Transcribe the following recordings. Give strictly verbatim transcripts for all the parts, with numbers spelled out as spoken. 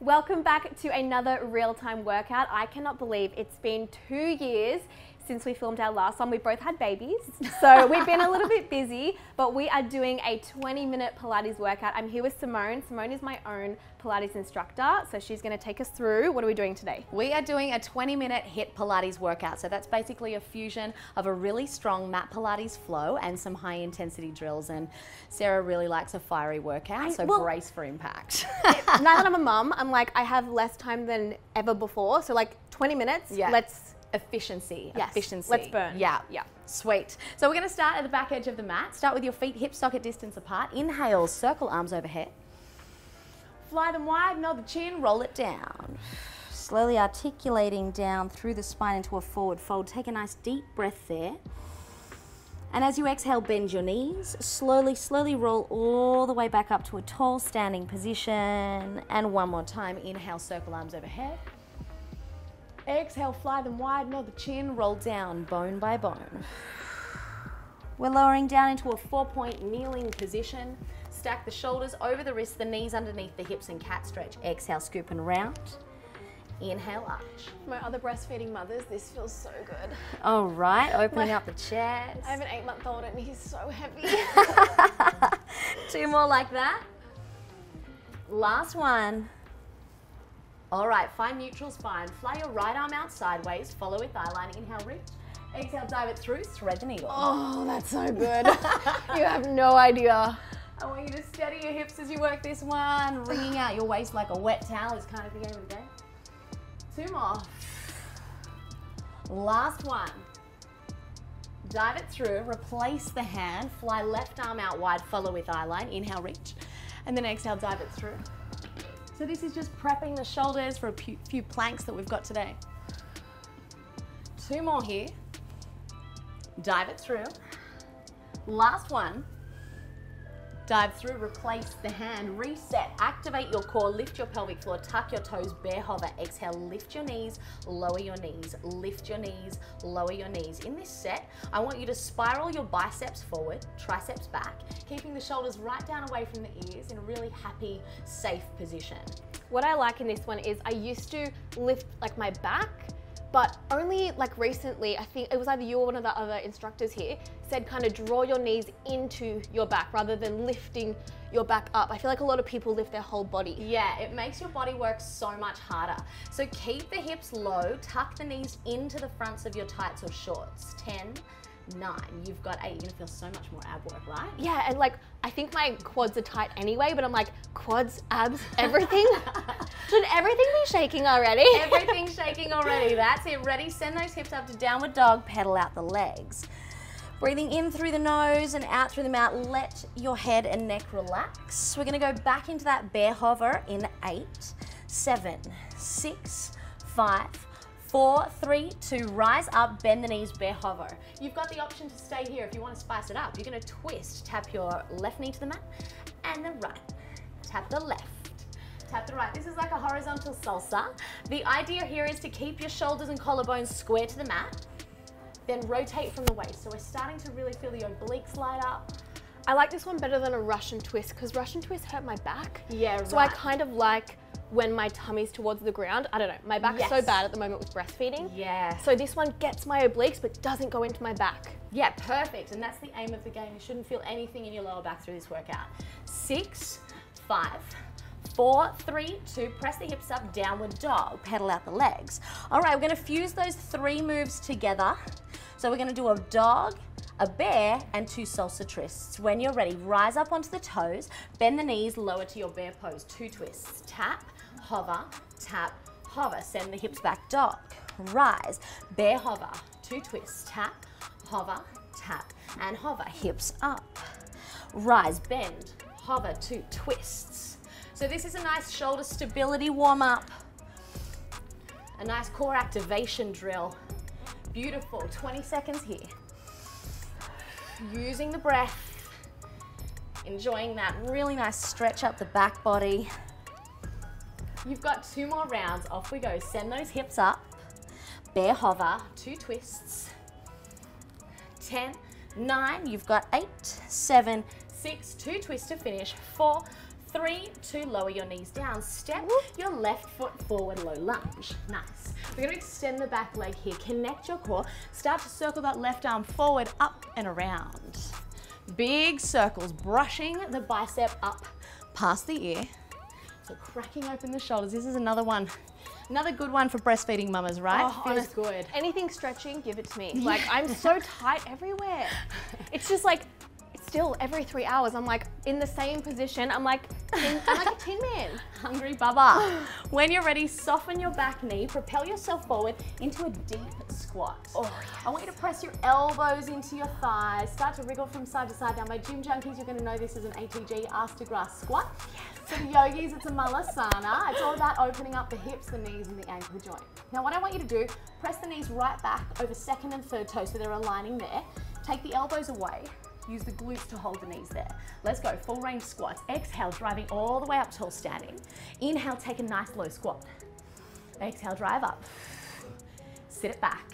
Welcome back to another real-time workout. I cannot believe it's been two years since we filmed our last one. We both had babies, so we've been a little bit busy, but we are doing a twenty minute Pilates workout. I'm here with Simone. Simone is my own Pilates instructor, so she's gonna take us through. What are we doing today? We are doing a twenty minute HIIT Pilates workout. So that's basically a fusion of a really strong mat Pilates flow and some high intensity drills. And Sarah really likes a fiery workout, I, so well, brace for impact. Now that I'm a mum, I'm like, I have less time than ever before. So like twenty minutes, yeah. let's Efficiency, yes. efficiency. Let's burn. Yeah, yeah. Sweet. So we're going to start at the back edge of the mat. Start with your feet hip socket distance apart. Inhale, circle arms overhead. Fly them wide, nod the chin, roll it down. Slowly articulating down through the spine into a forward fold. Take a nice deep breath there. And as you exhale, bend your knees. Slowly, slowly roll all the way back up to a tall standing position. And one more time. Inhale, circle arms overhead. Exhale, fly them wide, nod the chin, roll down, bone by bone. We're lowering down into a four-point kneeling position. Stack the shoulders over the wrists, the knees underneath the hips, and cat stretch. Exhale, scoop and round. Inhale, arch. My other breastfeeding mothers, this feels so good. All right, opening My, up the chest. I have an eight month old and he's so heavy. Two more like that. Last one. All right, find neutral spine. Fly your right arm out sideways. Follow with thigh line. Inhale, reach. Exhale, dive it through. Thread the needle. Oh, that's so good. You have no idea. I want you to steady your hips as you work this one. Wringing out your waist like a wet towel is kind of the game of the day. Two more. Last one. Dive it through. Replace the hand. Fly left arm out wide. Follow with eye line. Inhale, reach. And then exhale, dive it through. So this is just prepping the shoulders for a few planks that we've got today. Two more here. Dive it through. Last one. Dive through, replace the hand, reset, activate your core, lift your pelvic floor, tuck your toes, bear hover. Exhale, lift your knees, lower your knees, lift your knees, lower your knees. In this set, I want you to spiral your biceps forward, triceps back, keeping the shoulders right down away from the ears in a really happy, safe position. What I like in this one is I used to lift like my back, but only like recently, I think it was either you or one of the other instructors here said kind of draw your knees into your back rather than lifting your back up. I feel like a lot of people lift their whole body. Yeah, it makes your body work so much harder. So keep the hips low, tuck the knees into the fronts of your tights or shorts. ten, nine, you've got eight. You're gonna feel so much more ab work, right? Yeah, and like, I think my quads are tight anyway, but I'm like, quads, abs, everything. Should everything be shaking already? Everything's shaking already, that's it. Ready, send those hips up to downward dog, pedal out the legs. Breathing in through the nose and out through the mouth. Let your head and neck relax. We're gonna go back into that bear hover in eight, seven, six, five, four, three, two, rise up, bend the knees, bear hover. You've got the option to stay here if you wanna spice it up. You're gonna twist, tap your left knee to the mat and the right, tap the left. Tap the right. This is like a horizontal salsa. The idea here is to keep your shoulders and collarbones square to the mat, then rotate from the waist. So we're starting to really feel the obliques light up. I like this one better than a Russian twist because Russian twists hurt my back. Yeah, right. So I kind of like when my tummy's towards the ground. I don't know, my back's yes. so bad at the moment with breastfeeding. Yeah. So this one gets my obliques but doesn't go into my back. Yeah, perfect. And that's the aim of the game. You shouldn't feel anything in your lower back through this workout. Six, five, Four, three, two, press the hips up, downward dog, pedal out the legs. All right, we're gonna fuse those three moves together. So we're gonna do a dog, a bear, and two salsa twists. When you're ready, rise up onto the toes, bend the knees, lower to your bear pose, two twists. Tap, hover, tap, hover. Send the hips back, dog, rise, bear hover, two twists. Tap, hover, tap, and hover. Hips up, rise, bend, hover, two twists. So this is a nice shoulder stability warm up, a nice core activation drill. Beautiful, twenty seconds here. Using the breath, enjoying that really nice stretch up the back body. You've got two more rounds, off we go. Send those hips up, bear hover, two twists. ten, nine, you've got eight, seven, six, two twists to finish, four, Three, two, lower your knees down. Step your left foot forward, low lunge. Nice. We're gonna extend the back leg here. Connect your core. Start to circle that left arm forward, up and around. Big circles, brushing the bicep up past the ear. So cracking open the shoulders. This is another one. Another good one for breastfeeding mamas, right? Oh, honest, good. Anything stretching, give it to me. Yeah. Like, I'm so tight everywhere. It's just like, still every three hours, I'm like in the same position. I'm like, in, I'm like a tin man. Hungry baba. When you're ready, soften your back knee, propel yourself forward into a deep squat. Oh, yes. I want you to press your elbows into your thighs. Start to wriggle from side to side. Now, my gym junkies, you're gonna know this is an A T G, ass to grass squat. Yes. For the yogis, it's a malasana. It's all about opening up the hips, the knees, and the ankle joint. Now, what I want you to do, press the knees right back over second and third toe so they're aligning there. Take the elbows away. Use the glutes to hold the knees there. Let's go, full range squats. Exhale, driving all the way up tall standing. Inhale, take a nice low squat. Exhale, drive up. Sit it back.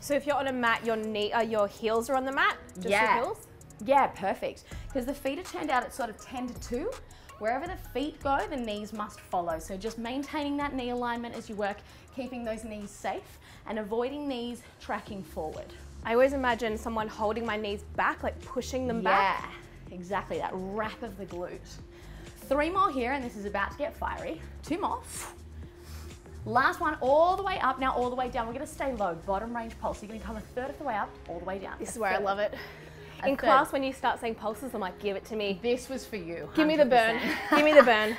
So if you're on a mat, your knee, uh, your heels are on the mat? Just yeah. your heels? Yeah, perfect. Because the feet are turned out at sort of ten to two. Wherever the feet go, the knees must follow. So just maintaining that knee alignment as you work, keeping those knees safe and avoiding knees tracking forward. I always imagine someone holding my knees back, like pushing them yeah, back. Yeah, exactly, that wrap of the glute. Three more here, and this is about to get fiery. Two more. Last one, all the way up, now all the way down. We're gonna stay low, bottom range pulse. You're gonna come a third of the way up, all the way down. This is where I love it. In class, when you start saying pulses, I'm like, give it to me. This was for you. Give me the burn, give me the burn.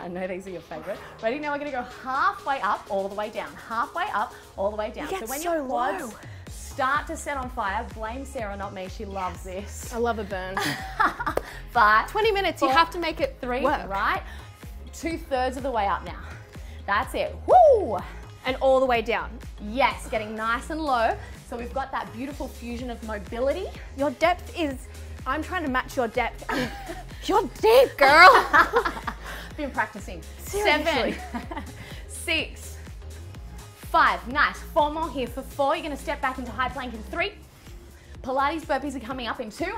I know these are your favorite. Ready, now we're gonna go halfway up, all the way down. Halfway up, all the way down. So when you're low, start to set on fire. Blame Sarah, not me. She loves yes. this. I love a burn. But twenty minutes, you have to make it three, work. Right? Two thirds of the way up now. That's it. Woo! And all the way down. Yes, getting nice and low. So we've got that beautiful fusion of mobility. Your depth is, I'm trying to match your depth. You're deep, girl. Been practicing. Seriously. Seven, six, five, nice, four more here. For four, you're gonna step back into high plank in three. Pilates burpees are coming up in two.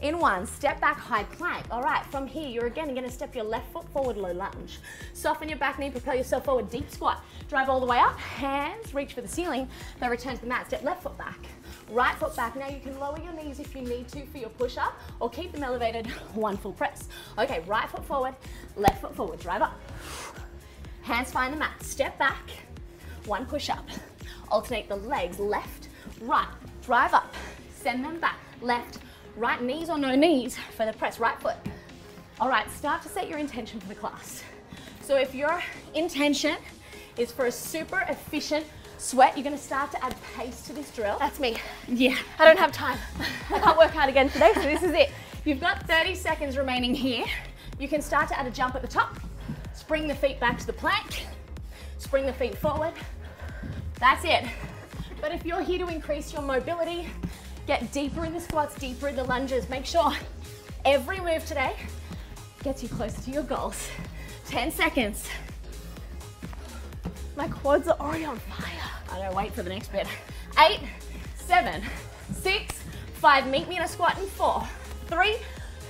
In one, step back, high plank. All right, from here, you're again gonna step your left foot forward, low lunge. Soften your back knee, propel yourself forward, deep squat. Drive all the way up, hands reach for the ceiling, then return to the mat, step left foot back, right foot back. Now you can lower your knees if you need to for your push-up, or keep them elevated, one full press. Okay, right foot forward, left foot forward, drive up. Hands find the mat, step back, one push-up. Alternate the legs, left, right, drive up, send them back, left, right, knees or no knees for the press, right foot. All right, start to set your intention for the class. So if your intention is for a super efficient sweat, you're gonna start to add pace to this drill. That's me. Yeah. I don't have time. I can't work out again today, so this is it. You've got thirty seconds remaining here. You can start to add a jump at the top, spring the feet back to the plank, spring the feet forward. That's it. But if you're here to increase your mobility, get deeper in the squats, deeper in the lunges. Make sure every move today gets you closer to your goals. ten seconds. My quads are already on fire. I don't wait for the next bit. Eight, seven, six, five. Meet me in a squat in four, three,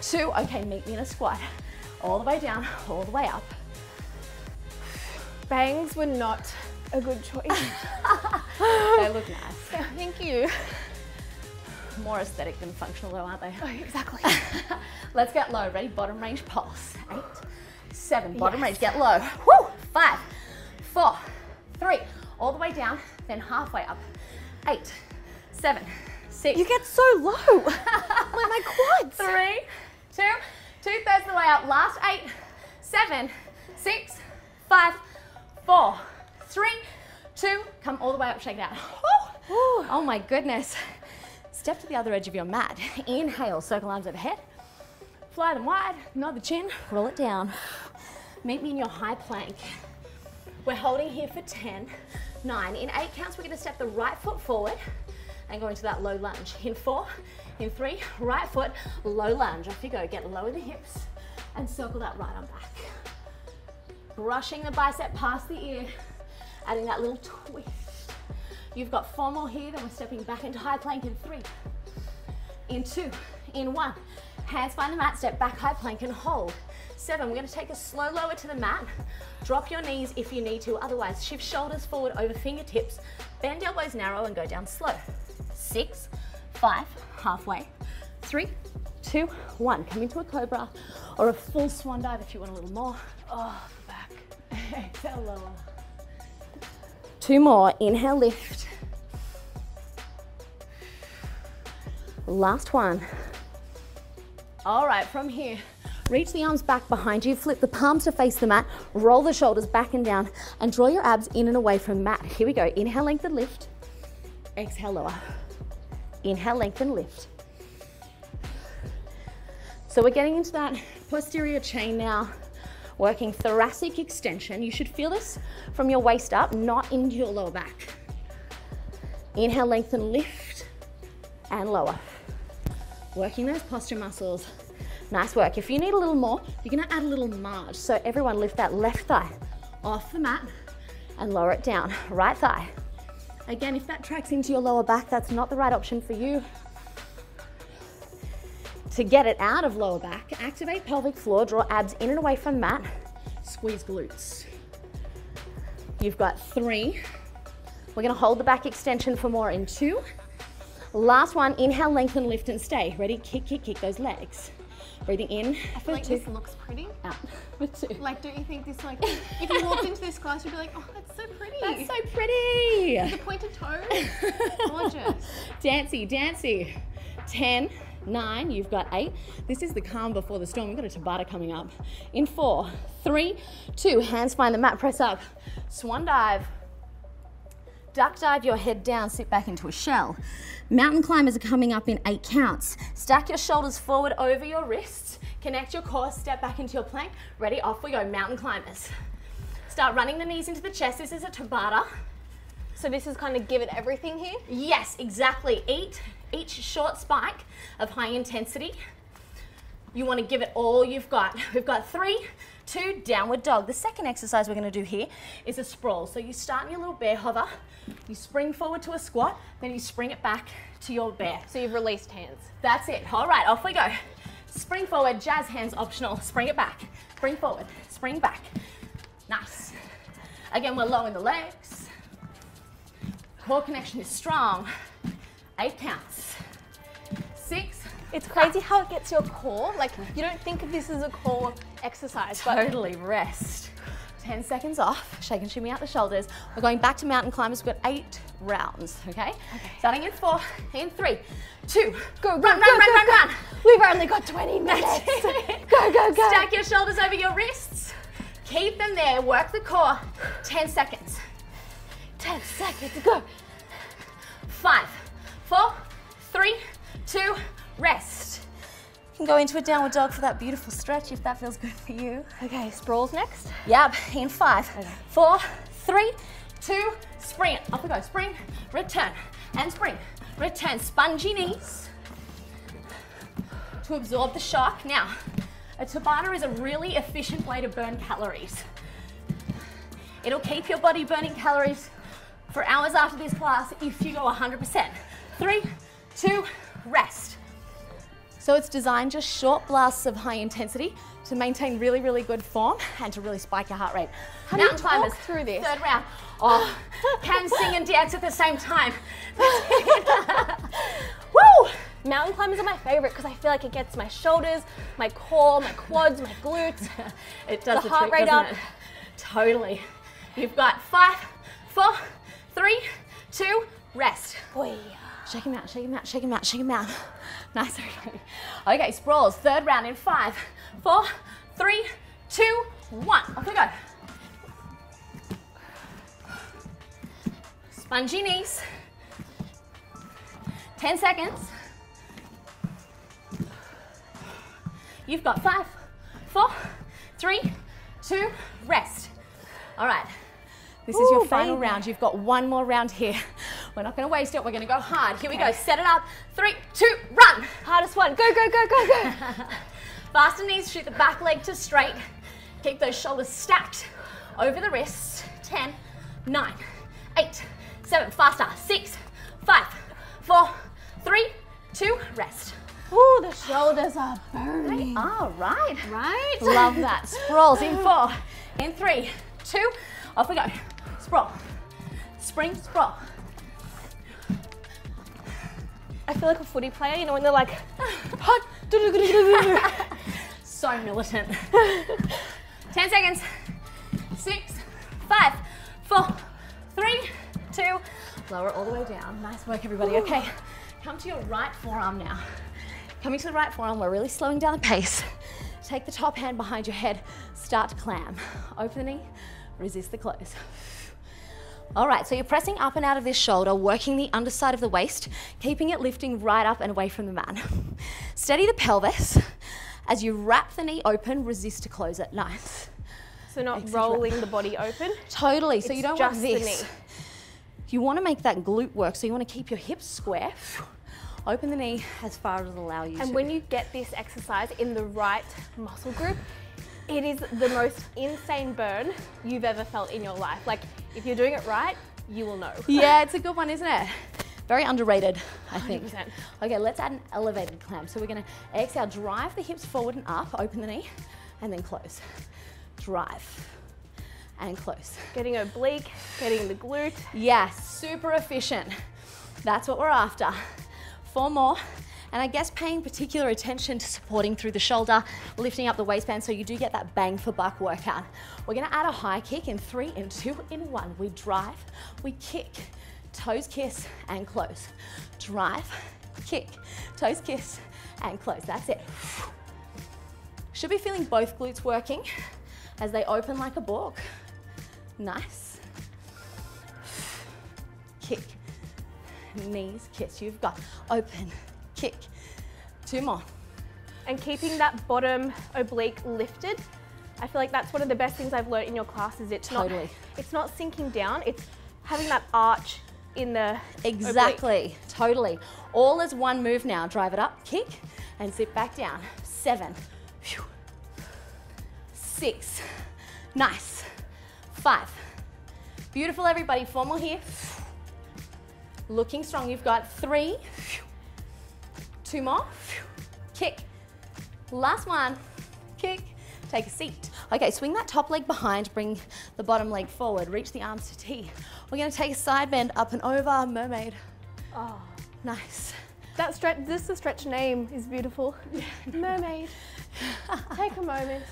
two. Okay, meet me in a squat. All the way down, all the way up. Bangs were not a good choice. They look nice. Thank you. More aesthetic than functional though, aren't they? Oh, exactly. Let's get low. Ready? Bottom range pulse. Eight, seven, bottom yes. range, get low. Woo! Five, four, three, all the way down, then halfway up. Eight, seven, six. You get so low. My, my quads. Three, two, two thirds of the way up. Last eight, seven, six, five, four, three, two, come all the way up, shake it out. Ooh. Oh my goodness. Step to the other edge of your mat. Inhale, circle arms overhead. Fly them wide, nod the chin, roll it down. Meet me in your high plank. We're holding here for ten, nine. In eight counts, we're gonna step the right foot forward and go into that low lunge. In four, in three, right foot, low lunge. Off you go, get low in the hips and circle that right arm back. Brushing the bicep past the ear, adding that little twist. You've got four more here, then we're stepping back into high plank in three, in two, in one. Hands find the mat, step back, high plank and hold. seven. We're gonna take a slow lower to the mat. Drop your knees if you need to, otherwise shift shoulders forward over fingertips, bend elbows narrow and go down slow. Six, five, halfway, three, two, one. Come into a cobra or a full swan dive if you want a little more. Oh, the back, exhale lower. Two more, inhale lift. Last one. All right, from here, reach the arms back behind you, flip the palms to face the mat, roll the shoulders back and down, and draw your abs in and away from the mat. Here we go, inhale, lengthen, lift. Exhale, lower. Inhale, lengthen, lift. So we're getting into that posterior chain now, working thoracic extension. You should feel this from your waist up, not into your lower back. Inhale, lengthen, lift, and lower. Working those posture muscles. Nice work. If you need a little more, you're gonna add a little march. So everyone lift that left thigh off the mat and lower it down. Right thigh. Again, if that tracks into your lower back, that's not the right option for you. To get it out of lower back, activate pelvic floor, draw abs in and away from mat, squeeze glutes. You've got three. We're gonna hold the back extension for more in two. Last one, inhale, lengthen, lift and stay. Ready, kick, kick, kick those legs. Breathing in for I feel like two. This looks pretty. Out for two. Like, don't you think this, like, if you walked into this class, you'd be like, oh, that's so pretty. That's so pretty. With the pointed toes, gorgeous. Dancy, dancy. ten. Nine, you've got eight. This is the calm before the storm. We've got a Tabata coming up. In four, three, two, hands find the mat, press up. Swan dive. Duck dive your head down, sit back into a shell. Mountain climbers are coming up in eight counts. Stack your shoulders forward over your wrists. Connect your core, step back into your plank. Ready, off we go, mountain climbers. Start running the knees into the chest. This is a Tabata. So this is kind of give it everything here? Yes, exactly. Eight. Each short spike of high intensity. You want to give it all you've got. We've got three, two, downward dog. The second exercise we're going to do here is a sprawl. So you start in your little bear hover, you spring forward to a squat, then you spring it back to your bear. So you've released hands. That's it. All right, off we go. Spring forward, jazz hands optional. Spring it back, spring forward, spring back. Nice. Again, we're lowering the legs. Core connection is strong. Eight counts. Six. It's crazy how it gets your core. Like, you don't think of this as a core exercise. Totally but rest. Ten seconds off. Shake and shimmy out the shoulders. We're going back to mountain climbers. We've got eight rounds, okay? okay. Starting in four, in three, two, go, run, run, go, run, go, run, go, run. Go. We've only got twenty minutes. Go, go, go. Stack your shoulders over your wrists. Keep them there. Work the core. Ten seconds. Ten seconds, go. Five. Four, three, two, rest. You can go into a downward dog for that beautiful stretch if that feels good for you. Okay, sprawls next. Yep, in five, okay. four, three, two, spring it. Up we go, spring, return, and spring, return. Spongy knees to absorb the shock. Now, a Tabata is a really efficient way to burn calories. It'll keep your body burning calories for hours after this class if you go one hundred percent. Three, two, rest. So it's designed just short blasts of high intensity to maintain really, really good form and to really spike your heart rate. How do you talk through this? Third round. Oh, can sing and dance at the same time. Woo! Mountain climbers are my favorite because I feel like it gets my shoulders, my core, my quads, my glutes. It does the, the heart trick, rate up. It? Totally. You've got five, four, three, two, rest. Boy. Shake him out, shake him out, shake him out, shake him out. Nice, okay. Okay, sprawls, third round in five, four, three, two, one. Off we go. Spongy knees. Ten seconds. You've got five, four, three, two, rest. All right, this Ooh, is your final baby. round. You've got one more round here. We're not going to waste it. We're going to go hard. Here we go. Set it up. Three, two, run. Hardest one. Go, go, go, go, go. Fasten knees. Shoot the back leg to straight. Keep those shoulders stacked over the wrists. Ten, nine, eight, seven. Faster. Six, five, four, three, two. Rest. Ooh, the shoulders are burning. All right. Right? Love that. Sprawls in four, in three, two, off we go. Sprawl, spring, sprawl. I feel like a footy player, you know, when they're like, so militant. ten seconds. Six, five, four, three, two. Lower all the way down. Nice work, everybody. Ooh. Okay, come to your right forearm now. Coming to the right forearm, we're really slowing down the pace. Take the top hand behind your head. Start to clam. Open the knee, resist the close. All right, so you're pressing up and out of this shoulder, working the underside of the waist, keeping it lifting right up and away from the mat. Steady the pelvis. As you wrap the knee open, resist to close it. Nice. So not Exit rolling wrap. the body open? Totally, so it's you don't just want this. The knee. You wanna make that glute work, so you wanna keep your hips square. Open the knee as far as it'll allow you and to. And when you get this exercise in the right muscle group, it is the most insane burn you've ever felt in your life. Like, if you're doing it right, you will know. Yeah, it's a good one, isn't it? Very underrated, I think. one hundred percent. Okay, let's add an elevated clam. So we're gonna exhale, drive the hips forward and up, open the knee, and then close. Drive, and close. Getting oblique, getting the glute. Yeah, super efficient. That's what we're after. Four more. And I guess paying particular attention to supporting through the shoulder, lifting up the waistband so you do get that bang for buck workout. We're gonna add a high kick in three, in two, in one. We drive, we kick, toes kiss and close. Drive, kick, toes kiss and close. That's it. Should be feeling both glutes working as they open like a book. Nice. Kick, knees kiss. You've got open. Kick. Two more. And keeping that bottom oblique lifted. I feel like that's one of the best things I've learned in your classes. It's totally. Not, it's not sinking down. It's having that arch in the Exactly. Oblique. Totally. All as one move now. Drive it up, kick, and sit back down. Seven. Phew. Six. Nice. Five. Beautiful, everybody. Four more here. Looking strong. You've got three. Two more, kick, last one, kick, take a seat. Okay, swing that top leg behind, bring the bottom leg forward, reach the arms to T. We're gonna take a side bend up and over, mermaid. Oh, nice. That stretch, this the stretch name is beautiful. Mermaid, take a moment.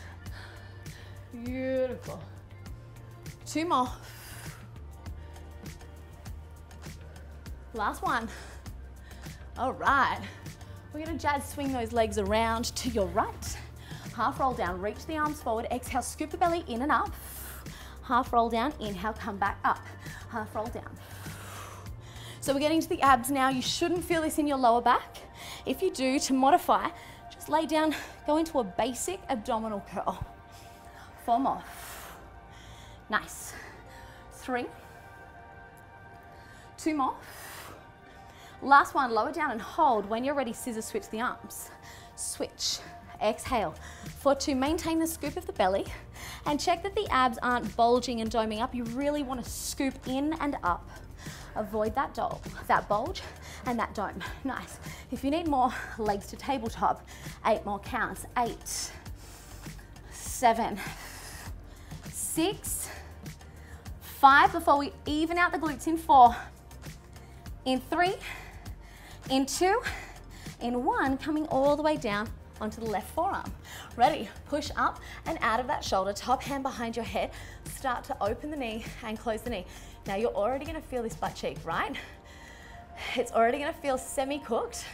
Beautiful. Two more. Last one. All right. We're gonna jazz swing those legs around to your right. Half roll down, reach the arms forward, exhale, scoop the belly in and up. Half roll down, inhale, come back up. Half roll down. So we're getting to the abs now. You shouldn't feel this in your lower back. If you do, to modify, just lay down, go into a basic abdominal curl. Four more. Nice. Three. Two more. Last one, lower down and hold. When you're ready, scissor switch the arms. Switch, exhale. For two, maintain the scoop of the belly and check that the abs aren't bulging and doming up. You really wanna scoop in and up. Avoid that dole, that bulge and that dome. Nice. If you need more, legs to tabletop. Eight more counts. Eight, seven, six, five. Before we even out the glutes in four, in three, in two, in one, coming all the way down onto the left forearm. Ready, push up and out of that shoulder, top hand behind your head, start to open the knee and close the knee. Now you're already gonna feel this butt cheek, right? It's already gonna feel semi-cooked.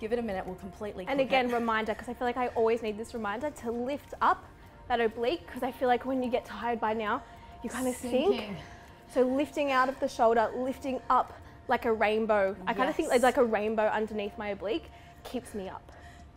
Give it a minute, we'll completely cook it. And again, reminder, because I feel like I always need this reminder to lift up that oblique, because I feel like when you get tired by now, you kind of sink. So lifting out of the shoulder, lifting up like a rainbow. I kind of yes. think there's like a rainbow underneath my oblique, keeps me up.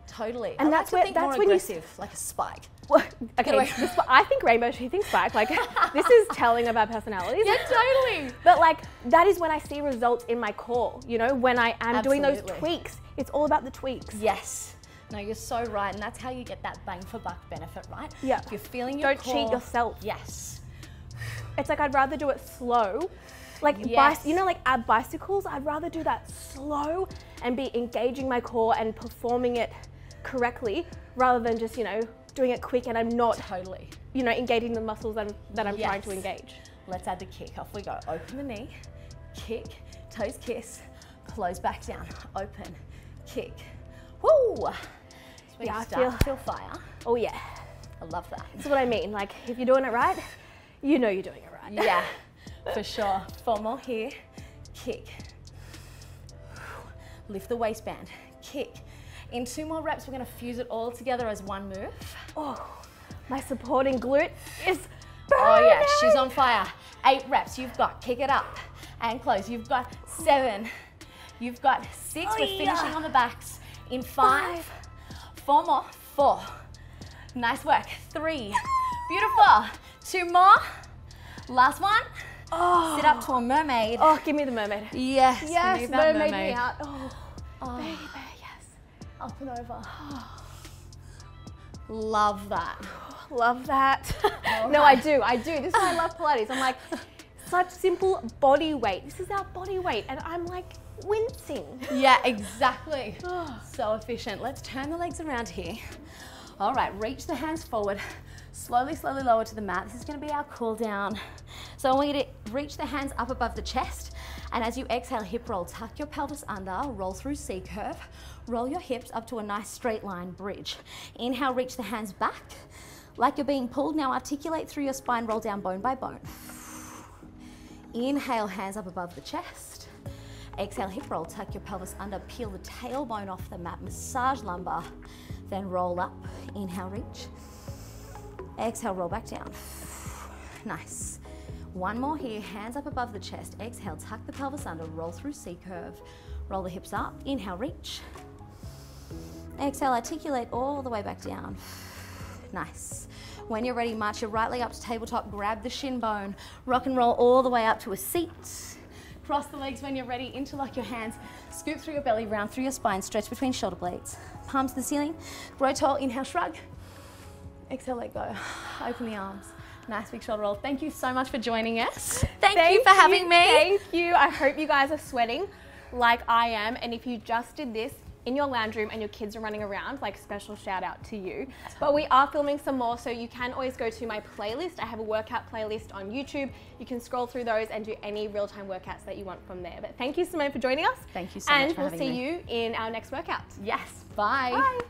Totally. And I that's like where that's when aggressive, you like a spike. Well, okay, anyway. this, I think rainbow, she thinks spike. Like this is telling of our personalities. Yeah, totally. But like that is when I see results in my core. You know, when I am Absolutely. doing those tweaks, it's all about the tweaks. Yes. No, you're so right, and that's how you get that bang for buck benefit, right? Yeah. If you're feeling your Don't core. Don't cheat yourself. Yes. It's like I'd rather do it slow. Like, yes. you know, like ab bicycles, I'd rather do that slow and be engaging my core and performing it correctly, rather than just, you know, doing it quick and I'm not totally, you know, engaging the muscles that I'm, that I'm yes. trying to engage. Let's add the kick. Off we go. Open the knee, kick, toes kiss, close back down, open, kick. Woo! Yeah, I feel, feel fire. Oh yeah. I love that. That's what I mean. Like, if you're doing it right, you know you're doing it right. Yeah, for sure. Four more here. Kick. Lift the waistband. Kick. In two more reps, we're going to fuse it all together as one move. Oh, my supporting glute is burning. Oh yeah, she's on fire. Eight reps. You've got, kick it up and close. You've got seven. You've got six. Oh, we're finishing yeah. on the backs. In five, five. Four more. Four. Nice work. Three. Beautiful. Two more. Last one. Oh. Sit up to a mermaid. Oh, give me the mermaid. Yes. Yes, mermaid, mermaid me out. Oh, oh. Baby, yes. Up and over. Oh. Love that. Love that. All no, right. I do. I do. This is why I love Pilates. I'm like, such simple body weight. This is our body weight. And I'm like wincing. Yeah, exactly. Oh. So efficient. Let's turn the legs around here. All right, reach the hands forward, slowly, slowly lower to the mat. This is gonna be our cool down. So I want you to reach the hands up above the chest, and as you exhale, hip roll, tuck your pelvis under, roll through C curve, roll your hips up to a nice straight line bridge. Inhale, reach the hands back, like you're being pulled. Now articulate through your spine, roll down bone by bone. Inhale, hands up above the chest. Exhale, hip roll, tuck your pelvis under, peel the tailbone off the mat, massage lumbar. Then roll up, inhale, reach. Exhale, roll back down. Nice. One more here, hands up above the chest. Exhale, tuck the pelvis under, roll through C curve. Roll the hips up, inhale, reach. Exhale, articulate all the way back down. Nice. When you're ready, march your right leg up to tabletop, grab the shin bone, rock and roll all the way up to a seat. Cross the legs when you're ready, interlock your hands, scoop through your belly, round through your spine, stretch between shoulder blades. Palms to the ceiling, grow tall, inhale, shrug. Exhale, let go. Open the arms. Nice big shoulder roll. Thank you so much for joining us. Thank, thank you for having you, me. Thank you. I hope you guys are sweating like I am. And if you just did this in your lounge room and your kids are running around, like, special shout out to you. But we are filming some more, so you can always go to my playlist. I have a workout playlist on YouTube. You can scroll through those and do any real-time workouts that you want from there. But thank you, Simone, for joining us. Thank you so much for having me. And we'll see you in our next workout. Yes, bye. Bye.